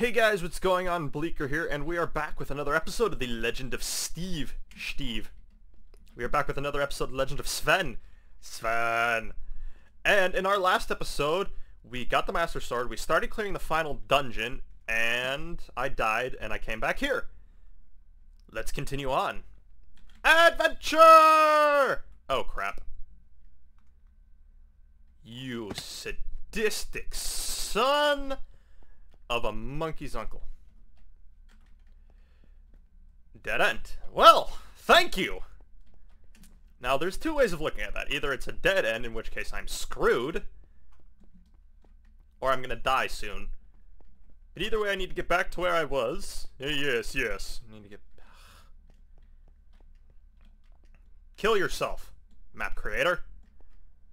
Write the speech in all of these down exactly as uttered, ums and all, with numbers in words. Hey guys, what's going on? Bleaker here, and we are back with another episode of the Legend of Steve. Steve. We are back with another episode of Legend of Sven. Sven. And in our last episode, we got the Master Sword, we started clearing the final dungeon, and I died, and I came back here. Let's continue on. Adventure! Oh, crap. You sadistic son of a monkey's uncle. Dead end. Well, thank you! Now, there's two ways of looking at that. Either it's a dead end, in which case I'm screwed, or I'm gonna die soon. But either way, I need to get back to where I was. Yes, yes. I need to get... Kill yourself, map creator.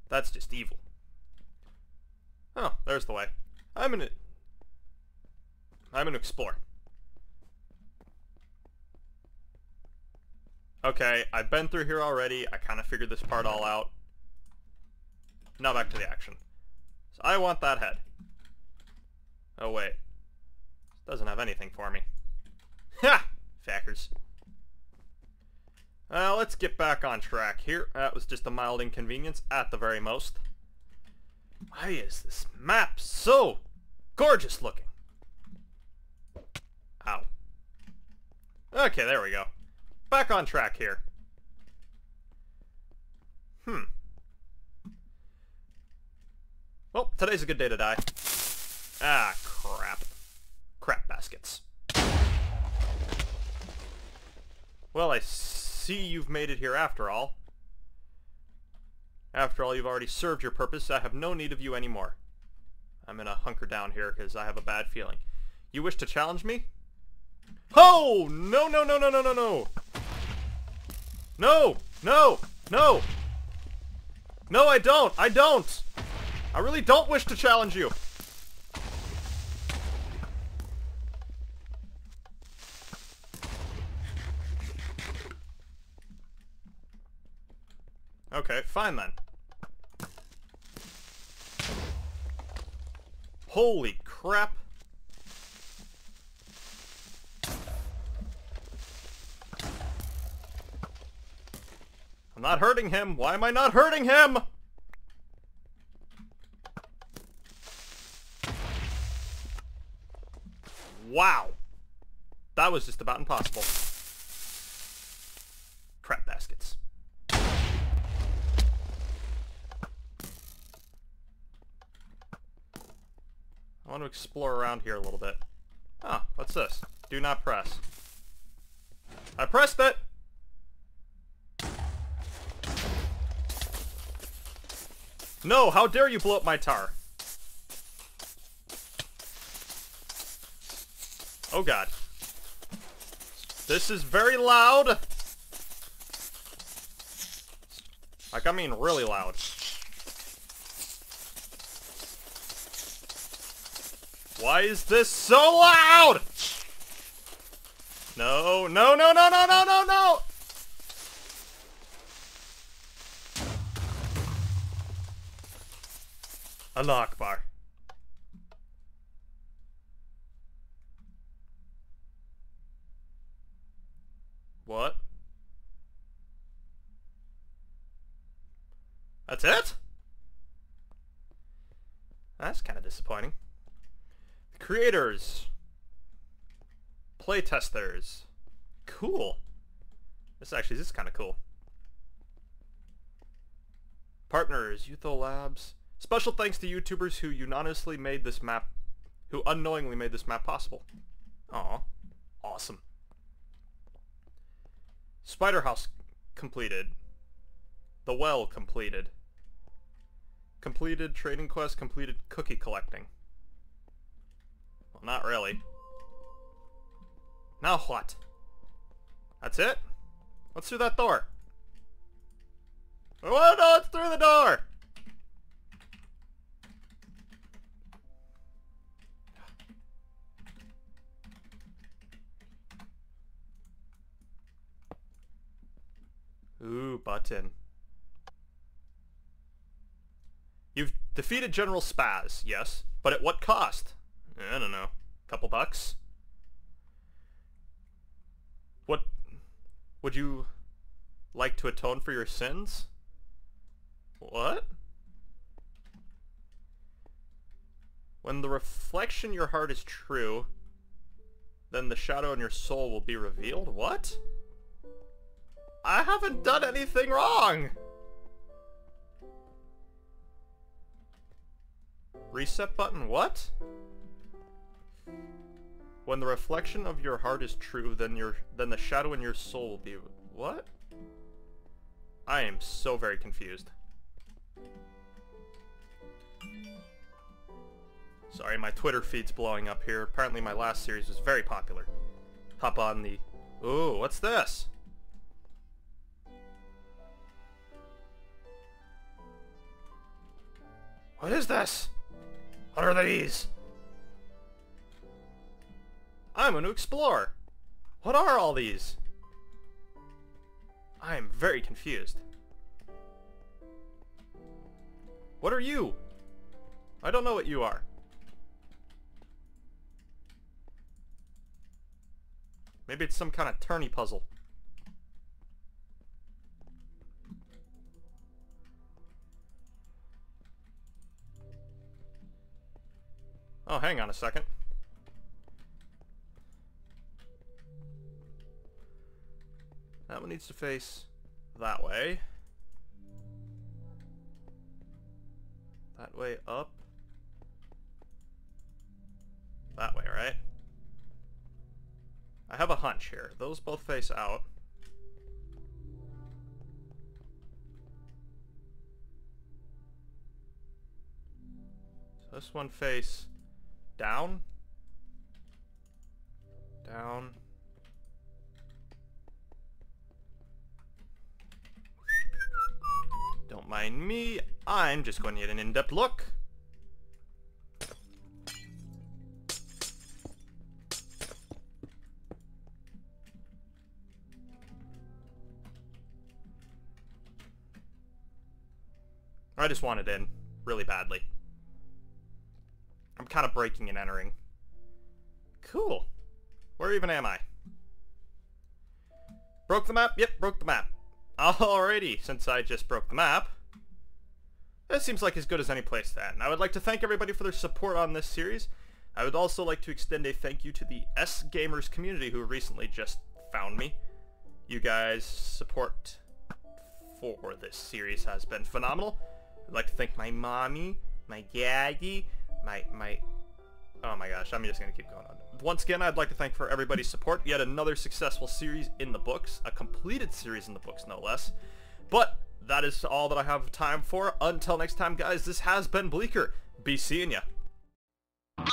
That's just evil. Oh, there's the way. I'm gonna... I'm gonna explore. Okay, I've been through here already. I kind of figured this part all out. Now back to the action. So I want that head. Oh, wait. Doesn't have anything for me. Ha! Fuckers. Well, uh, let's get back on track here. That was just a mild inconvenience at the very most. Why is this map so gorgeous looking? Ow. Okay, there we go. Back on track here. Hmm. Well, today's a good day to die. Ah, crap. Crap baskets. Well, I see you've made it here after all. After all, you've already served your purpose. I have no need of you anymore. I'm gonna hunker down here because I have a bad feeling. You wish to challenge me? Oh! No, no, no, no, no, no, no! No! No! No! No, I don't! I don't! I really don't wish to challenge you! Okay, fine then. Holy crap! I'm not hurting him. Why am I not hurting him? Wow. That was just about impossible. Crap baskets. I want to explore around here a little bit. Huh, what's this? Do not press. I pressed it! No, how dare you blow up my tower? Oh god. This is very loud! Like, I mean really loud. Why is this so loud? No, no, no, no, no, no, no, no! A lock bar. What? That's it? That's kind of disappointing. Creators. Playtesters. Cool. This actually this is kind of cool. Partners, Youtholabs. Special thanks to YouTubers who unanimously made this map, who unknowingly made this map possible. Aw, awesome. Spider house completed. The well completed. Completed trading quest, completed cookie collecting. Well, not really. Now what? That's it? Let's through that door. Oh no, it's through the door! Ooh, button. You've defeated General Spaz, yes, but at what cost? I don't know. Couple couple bucks. What would you like to atone for your sins? What? When the reflection in your heart is true, then the shadow in your soul will be revealed. What? I haven't done anything wrong! Reset button, what? When the reflection of your heart is true, then your then the shadow in your soul will be... What? I am so very confused. Sorry, my Twitter feed's blowing up here. Apparently my last series was very popular. Hop on the... Ooh, what's this? What is this? What are these? I'm going to explore. What are all these? I am very confused. What are you? I don't know what you are. Maybe it's some kind of tourney puzzle. Oh, hang on a second. That one needs to face that way. That way up. That way, right? I have a hunch here. Those both face out. So this one face down. Down. Don't mind me. I'm just going to get an in-depth look. I just want it in really badly. I'm kind of breaking and entering. Cool. Where even am I? Broke the map? Yep, broke the map. Alrighty, since I just broke the map, this seems like as good as any place to end. And I would like to thank everybody for their support on this series. I would also like to extend a thank you to the S Gamers community who recently just found me. You guys' support for this series has been phenomenal. I'd like to thank my mommy, my daddy, my, my, oh my gosh, I'm just gonna keep going on. Once again, I'd like to thank for everybody's support. Yet another successful series in the books, a completed series in the books, no less. But that is all that I have time for. Until next time, guys, this has been Bleaker. Be seeing ya.